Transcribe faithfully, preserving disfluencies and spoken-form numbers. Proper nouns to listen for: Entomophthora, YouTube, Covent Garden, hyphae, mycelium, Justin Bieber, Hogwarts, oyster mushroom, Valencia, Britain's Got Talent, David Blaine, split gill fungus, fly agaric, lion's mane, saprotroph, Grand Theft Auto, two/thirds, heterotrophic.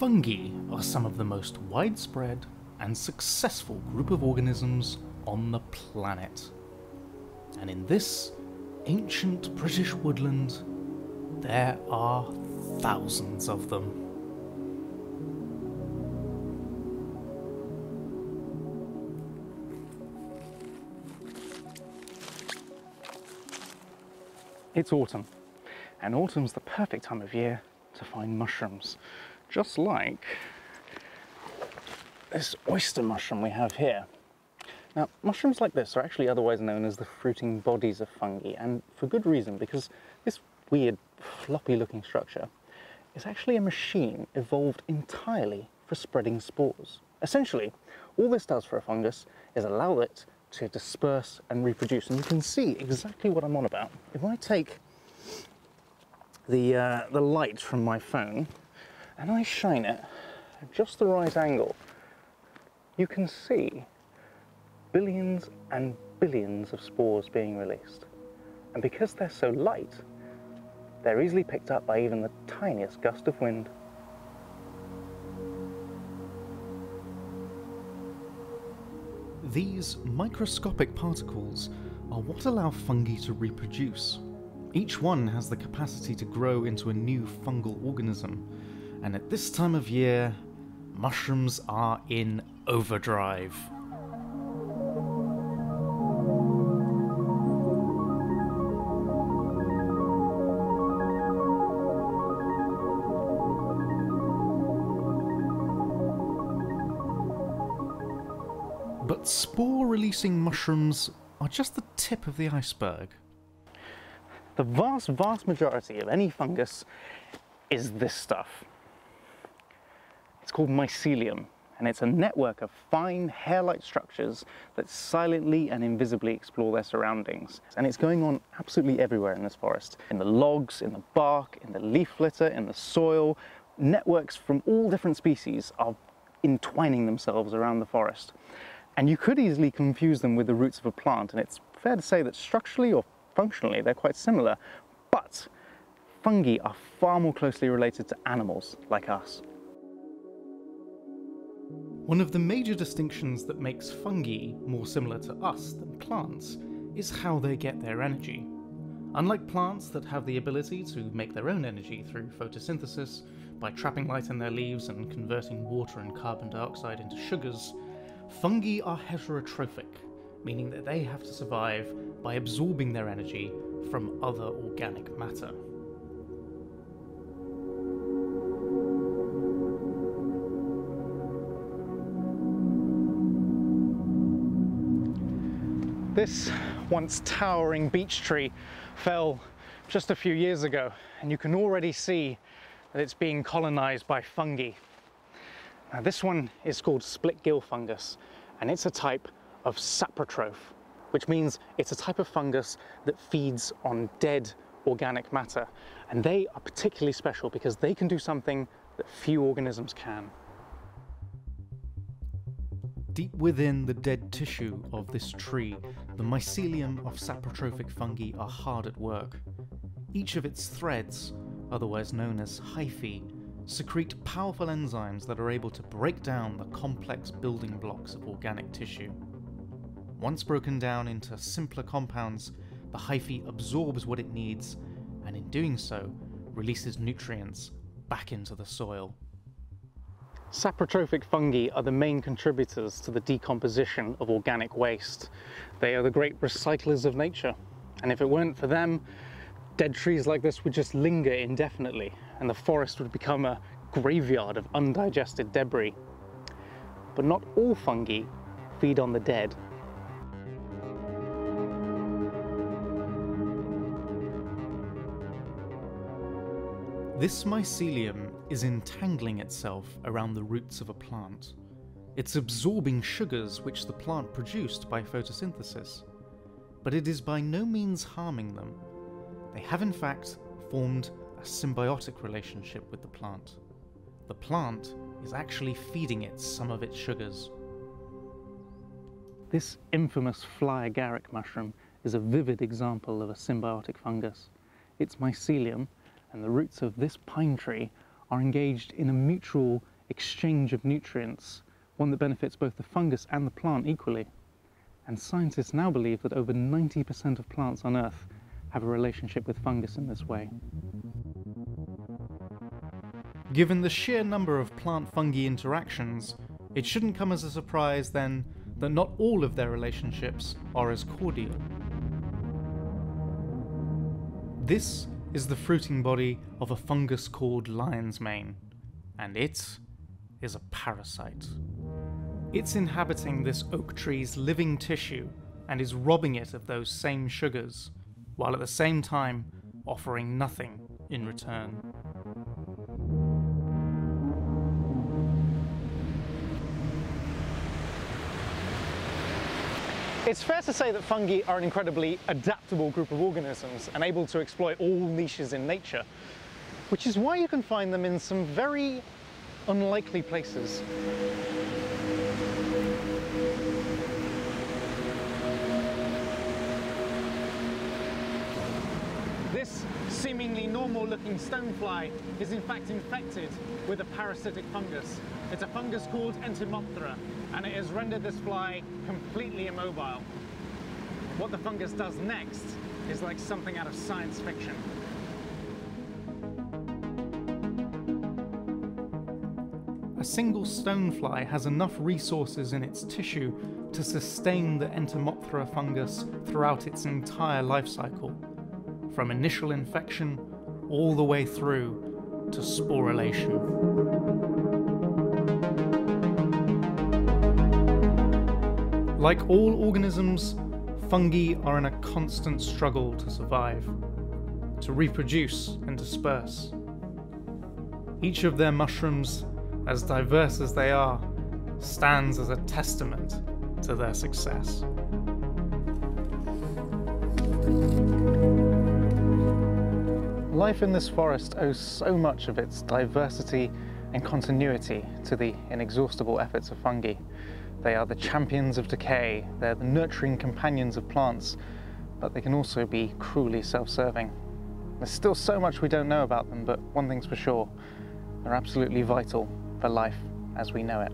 Fungi are some of the most widespread and successful group of organisms on the planet. And in this ancient British woodland, there are thousands of them. It's autumn, and autumn's the perfect time of year to find mushrooms, just like this oyster mushroom we have here. Now, mushrooms like this are actually otherwise known as the fruiting bodies of fungi, and for good reason, because this weird, floppy-looking structure is actually a machine evolved entirely for spreading spores. Essentially, all this does for a fungus is allow it to disperse and reproduce, and you can see exactly what I'm on about. If I take the, uh, the light from my phone and I shine it at just the right angle, you can see billions and billions of spores being released. And because they're so light, they're easily picked up by even the tiniest gust of wind. These microscopic particles are what allow fungi to reproduce. Each one has the capacity to grow into a new fungal organism, and at this time of year, mushrooms are in overdrive. But spore-releasing mushrooms are just the tip of the iceberg. The vast, vast majority of any fungus is this stuff. It's called mycelium, and it's a network of fine hair-like structures that silently and invisibly explore their surroundings. And it's going on absolutely everywhere in this forest. In the logs, in the bark, in the leaf litter, in the soil. Networks from all different species are entwining themselves around the forest. And you could easily confuse them with the roots of a plant, and it's fair to say that structurally or functionally they're quite similar, but fungi are far more closely related to animals like us. One of the major distinctions that makes fungi more similar to us than plants is how they get their energy. Unlike plants that have the ability to make their own energy through photosynthesis, by trapping light in their leaves and converting water and carbon dioxide into sugars, fungi are heterotrophic, meaning that they have to survive by absorbing their energy from other organic matter. This once towering beech tree fell just a few years ago, and you can already see that it's being colonized by fungi. Now, this one is called split gill fungus, and it's a type of saprotroph, which means it's a type of fungus that feeds on dead organic matter. And they are particularly special because they can do something that few organisms can. Deep within the dead tissue of this tree, the mycelium of saprotrophic fungi are hard at work. Each of its threads, otherwise known as hyphae, secrete powerful enzymes that are able to break down the complex building blocks of organic tissue. Once broken down into simpler compounds, the hyphae absorbs what it needs, and in doing so, releases nutrients back into the soil. Saprotrophic fungi are the main contributors to the decomposition of organic waste. They are the great recyclers of nature, and if it weren't for them, dead trees like this would just linger indefinitely, and the forest would become a graveyard of undigested debris. But not all fungi feed on the dead. This mycelium is entangling itself around the roots of a plant. It's absorbing sugars which the plant produced by photosynthesis, but it is by no means harming them. They have in fact formed a symbiotic relationship with the plant. The plant is actually feeding it some of its sugars. This infamous fly agaric mushroom is a vivid example of a symbiotic fungus. Its mycelium and the roots of this pine tree are engaged in a mutual exchange of nutrients, one that benefits both the fungus and the plant equally. And scientists now believe that over ninety percent of plants on Earth have a relationship with fungus in this way. Given the sheer number of plant-fungi interactions, it shouldn't come as a surprise then that not all of their relationships are as cordial. This is the fruiting body of a fungus called lion's mane, and it is a parasite. It's inhabiting this oak tree's living tissue and is robbing it of those same sugars, while at the same time offering nothing in return. It's fair to say that fungi are an incredibly adaptable group of organisms and able to exploit all niches in nature, which is why you can find them in some very unlikely places. This seemingly normal-looking stonefly is in fact infected with a parasitic fungus. It's a fungus called Entomophthora, and it has rendered this fly completely immobile. What the fungus does next is like something out of science fiction. A single stonefly has enough resources in its tissue to sustain the Entomophthora fungus throughout its entire life cycle, from initial infection all the way through to sporulation. Like all organisms, fungi are in a constant struggle to survive, to reproduce and disperse. Each of their mushrooms, as diverse as they are, stands as a testament to their success. Life in this forest owes so much of its diversity and continuity to the inexhaustible efforts of fungi. They are the champions of decay, they're the nurturing companions of plants, but they can also be cruelly self-serving. There's still so much we don't know about them, but one thing's for sure, they're absolutely vital for life as we know it.